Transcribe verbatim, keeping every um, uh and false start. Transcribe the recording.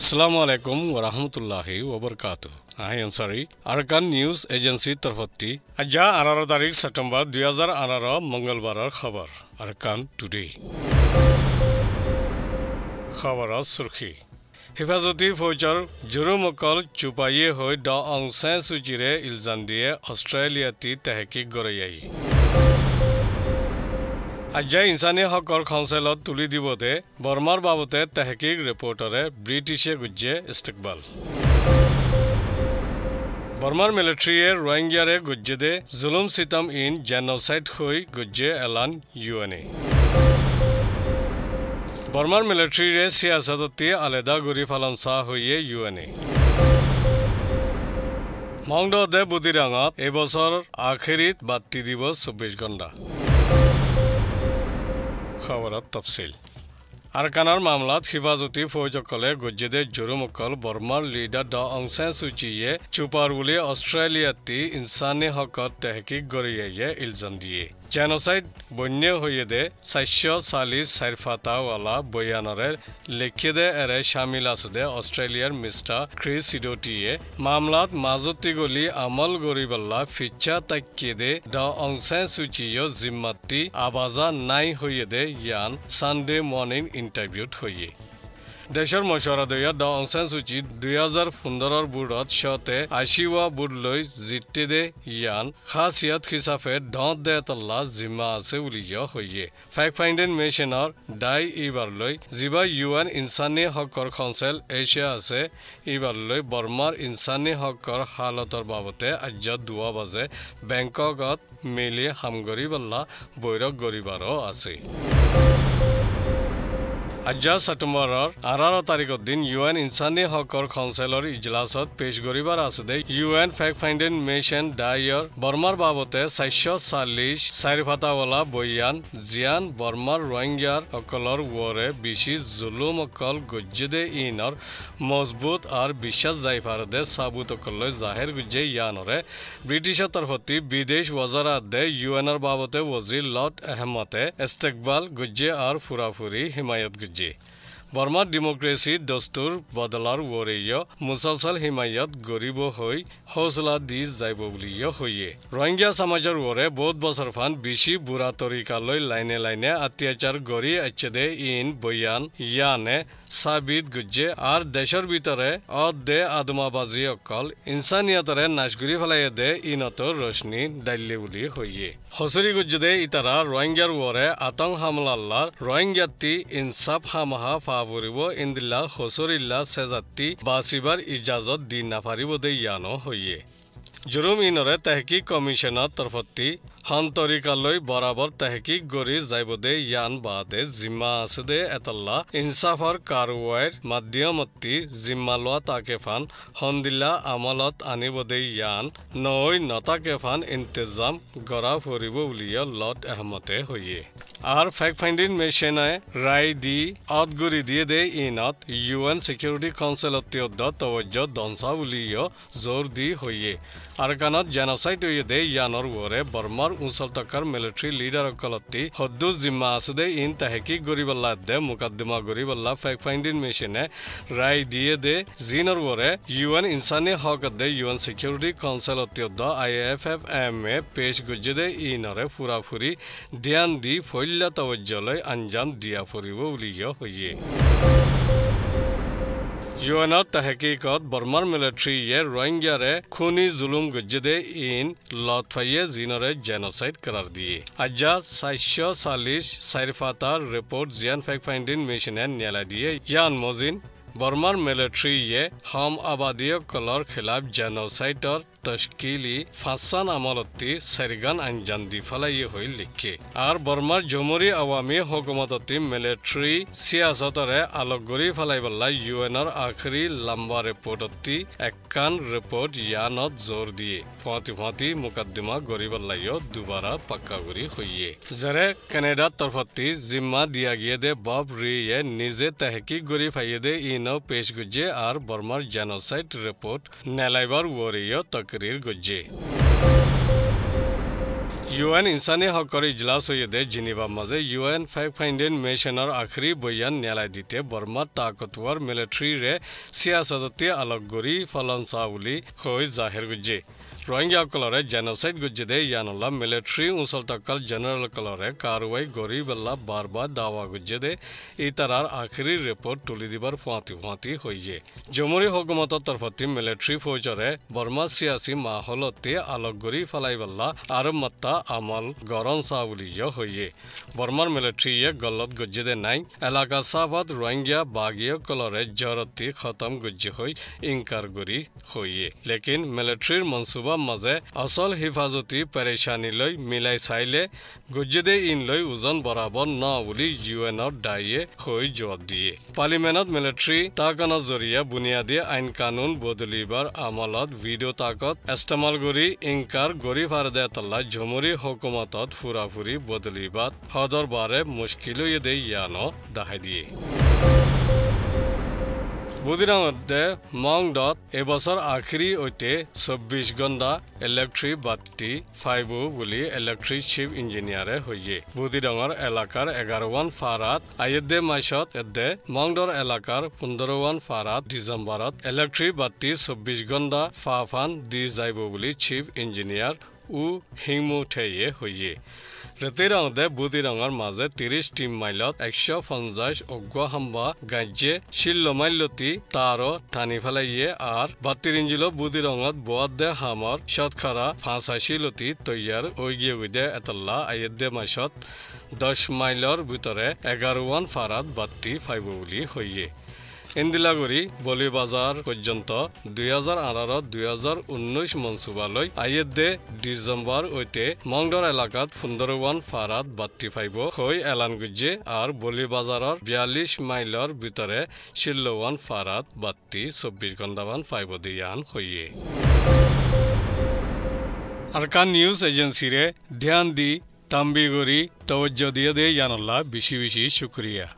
अस्सलामुअलैकुम वरहमतुल्लाहि वबरकातुह। आई अंसारी अरकान न्यूज़ एजेंसी तरफती आज अठारह तारीख सितंबर दो हज़ार अठारह मंगलवार खबर अरकान टुडे। खबर सुर्खी हिफाजती फौजर जुर्मकल चुपाइए हो आंग सान सूचीरे इल्जाम दिए ऑस्ट्रेलियाती तहकीक गरैयाई। आज इंसानी हकर काउंसिल तुली दिवते बर्मार बाबते तहकीक रिपोर्टरे ब्रिटिशे गुज्जे इस्तिकबाल। बर्मार मिलिट्रीये रोहिंग्यारे गुज्जे दे जुलुम सितम इन जेनोसाइड हुई गुज्जे एलान यूएनए। बर्मार मिलिट्रीये सियासतती आलेदा गुरी फलनसा हुई यूएनए। मंगदो दे बुदिरांगत ए बसर आखिरीत बात्ती दिवस चौबीस घंटा। खबर तफसिल आरकानार मामलात हिफाजती फौजकले गुज्जेदे जुर्मकल बर्मार लीडर ड आंग सान सूचीये चुपार बुले ऑस्ट्रेलियाती इंसानी हकत तहकीक गरैयाये इल्जाम दिए जेनोसाइड बन्य होयेदे सात सौ चालीस साइरफाता वाला बयानरे लेखिदे एरे शामिल आसदे ऑस्ट्रेलियार मिस्टर क्रिस सिडोटीये मामलात माजती गली अमल गरिबल्ला फिच्चा तक्किदे द आंग सान सूचीयो जिम्मती आवाजा नाई होयेदे यान संडे मॉर्निंग इंटरव्यूट होये। देशर मशवरादया ड आंग सान सूची दो हज़ार पंद्रह बुडत शते आशिवा बुड लय जिते दे यान खासियत हिसाबे ढंत दे तल्ला जिम्मा आसे उलिया होइए। फैक्ट फाइंडिंग मिशनर डाई इबार लय जिबा यूएन इंसानी हकर काउंसिल एशिया आसे इबार लय बर्मार इंसानी हकर हालतर बाबते आज दुआ बजे बैंककत मिली हमगरी बल्ला बैरक गरिबारो आसे। आज सेप्टेम्बर अठारह तारीख दिन यूएन इंसानी हकर काउंसिलर इजलासत पेश गरिबार आसदे यूएन फैक्ट फाइंडिंग मिशन डायर बर्मार बाबते सात सौ चालीस साइरफाता वाला बयान जियान बर्मार रोहिंग्यार अकलर वरे बिशी जुलुम अकल गुज्जेदे इनर मजबूत और विश्वास जायफारदे साबुत अकल जाहिर गुज्जे यानरे ब्रिटिश तरफती विदेश वजारत दे यूएनर बाबते वजीर लॉर्ड अहमदे इस्तिकबाल गुज्जे और फुराफुरी हिमायत जी। बर्मा डेमोक्रेसी दस्तूर बदलार वरिया मुसलसल हिमायत गरीब होई हौसला दी जाइबलिया होइए। रोहिंग्या समाजर वरे बहुत बसर फान बिशी बुरा तरीका लई लाइने लाइने अत्याचार गरी अच्छे इन बयान याने साबित गुज्जे और देशर भीतरे अदे आदमाबाजी अकल इंसानियतरे नाशगुरी फलाइए दे इनत रोशनी दाल्ले बुली होइए। हसरी गुज्जे दे इतारा रोहिंग्यार वरे आतंक हमला रोहिंग्याती इंसाफ हामहा इंदिल्ला हसरिल्ला सेजाती बासिबार इजाजत दी नाफारिब दे यानो होइए। जुरुम इनरे तहकीक कमिशनर तरफती हंतरिकालय बराबर तहकीक गरी जाइब दे यान बादे जिम्मा आसदे एतल्ला इंसाफर कारवाईर माध्यमती जिम्मा लोआ ताकेफान हंदिल्ला अमलत आनिब दे यान नई नताकेफान इंतजाम गरा फुरिब उलिया लॉर्ड अहमदे होइए। आर फैक्ट फाइंडिंग मिशने राय दी अदगुरी दिए दे इनत यूएन सिक्योरिटी काउंसिल अत्यद्ध तवज्जो दंसा उलिया जोर दी होइए। आरकानत जेनोसाइड दे यानर वरे बर्मार उंसल तकर मिलिट्री लीडर अकलती हद्दू जिम्मा आसदे इन तहकीक गरिबल्ला दे मुकदमा गरिबल्ला फैक्ट फाइंडिंग मिशने राय दिए दे जिनर वरे यूएन इंसानी हक दे यूएन सिक्योरिटी काउंसिल अत्यद्ध आईएफएफएम में पेश गुज्जे दे इनरे फुराफुरी ध्यान दी फैल्ला तवज्जोलय अंजाम दिया फुरिब उलिया होइए। यूएनर तहकीकत बर्मार मिलिट्रीये रोहिंग्यारे खूनी जुलुम गुज्जेदे इन लतफाइये जिनरे जेनोसाइड करार दिए। आज सात सौ चालीस साइरफाता रिपोर्ट जियान फैक्ट फाइंडिंग मिशने न्यायालय दिए यान मोजिन बर्मार मिलिट्रीये हम आबादी कलर खिलाफ जेनोसाइडर तश्कीली फासान अमलती सरिगान अंजाम दी फलाइए हुई लिखे और बर्मार जमुरी अवामी हुकूमत मिलिट्री सियासतरे आलोकगुरी फलाइबल्ला यूएनर आखिरी लम्बा रिपोर्टती एक्कान रिपोर्ट यानत जोर दिए फौती फौती मुकदमा गरीबल्लाइयो दोबारा पक्का गुरी हुई जरे कनाडा तरफती जिम्मा दिया गया दे बॉब रीये निजे तहकीक गुरी फाइए दे इन पेश गुजे और बर्मार जेनोसाइड रिपोर्ट नेलाइबार वरियो तकरीर गुज्जे। यूएन इंसानी हकर इजलास जिनेवा मजे यूएन फाइव फाइंडेन मेशनर आखिरी बयान न्याय दीते बर्मा ताकतवर मिलिट्री रे सियासतते अलगगुरी फलनसाउली खय जाहिर गुजे रोहिंग्या कलरे जेनोसाइड गुजेदे यानला मिलिट्री उसल तकल जनरल कलरे कार्रवाई गरीबल्ला बार बार दावा गुजेदे इतरार आखिरी रिपोर्ट तुली दिबार फांती फांती होइए जमुरी हुकूमत तरफति मिलिट्री फौजरे बर्मा सियासी माहौलते अलगगुरी फलाइबल्ला आरमत्ता আমল গরণ সাউলিয় হইয়ে বর্মার মিলিট্রিয়ে গলত গজ্জিদে নাই এলাকা সাবাদ রোহিঙ্গা বাগিয় কলরে জরতি খতম গজ্জি হই ইনকার গুরি হইয়ে লেকিন মিলিট্রির মনসুবা মাঝে আসল হিফাজতি পেরেশানি লই মিলাই চাইলে গজ্জিদে ইন লই ওজন বরাবর না বলি ইউএনর দায়ে হই জবাব দিয়ে পার্লিমেন্টত মিলিট্রি তাকানোর জরিয়া বুনিয়াদী আইন কানুন বদলিবার আমলত ভিডিও তাকত ইস্তেমাল গুরি ইনকার গরি ফারদে তল্লা ঝুমুরি हुकूमत फुराफुरी बदली बात हदर बारे मुश्किलों ये दे यानो दाह दिए बुधिना मध्य मांग डॉट ए बसर आखिरी ओते छब्बीस घंटा इलेक्ट्रिक बत्ती फाइबो बोली इलेक्ट्रिक चीफ इंजीनियर होइए बुधिडांगर एलाकार एगारोवान फारात आयदे माशत एदे मांगडर एलाकार पंद्रहवान फारात डिसेम्बरत इलेक्ट्रिक बत्ती छब्बीस घंटा फाफान दी जाइबो बोली चीफ इंजीनियर ও হিংমু ঠেয়ে হইয়ে রেতের আদে বুদিরঙার মাঝে তিরিশ টিম মাইলত একশো পঞ্চাশ অজ্ঞ হাম্বা গাজ্যে শিল্লমাইলতি তারও টানি ফেলাইয়ে আর বাতির ইঞ্জিল বুদিরঙত বোয়াদে হামর শতখারা ফাঁসাশিলতি তৈয়ার ঐগিয়ে উইদে এতল্লা আয়েদে মাসত দশ মাইলর ভিতরে এগারোয়ান ফারাত বাতি ফাইব বুলি হইয়ে ইন্দিলাগুড়ি বলিবাজার পর্যন্ত দুই হাজার আঠারো দুই হাজার উনিশ মনসুবালৈ আইয়েদে ডিসেম্বর ওইতে মংডর এলাকাত সুন্দরবন ফারাত বাত্তি ফাইব হৈ এলান গুজে আর বলিবাজারের বিয়াল্লিশ মাইলর ভিতরে শিল্লওয়ান ফারাত বাত্তি চব্বিশ ঘণ্টামান ফাইব দিয়ান হইয়ে আরকান নিউজ এজেন্সিরে ধ্যান দি তাম্বিগুড়ি তবজ্জ দিয়ে দিয়ে জানাল্লা বেশি বেশি শুক্রিয়া।